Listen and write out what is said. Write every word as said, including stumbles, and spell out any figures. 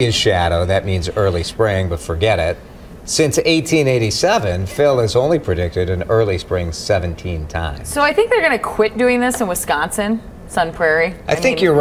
Is shadow, that means early spring, but forget it. Since eighteen eighty-seven, Phil has only predicted an early spring seventeen times. So I think they're going to quit doing this in Wisconsin, Sun Prairie. I, I think mean, you're right.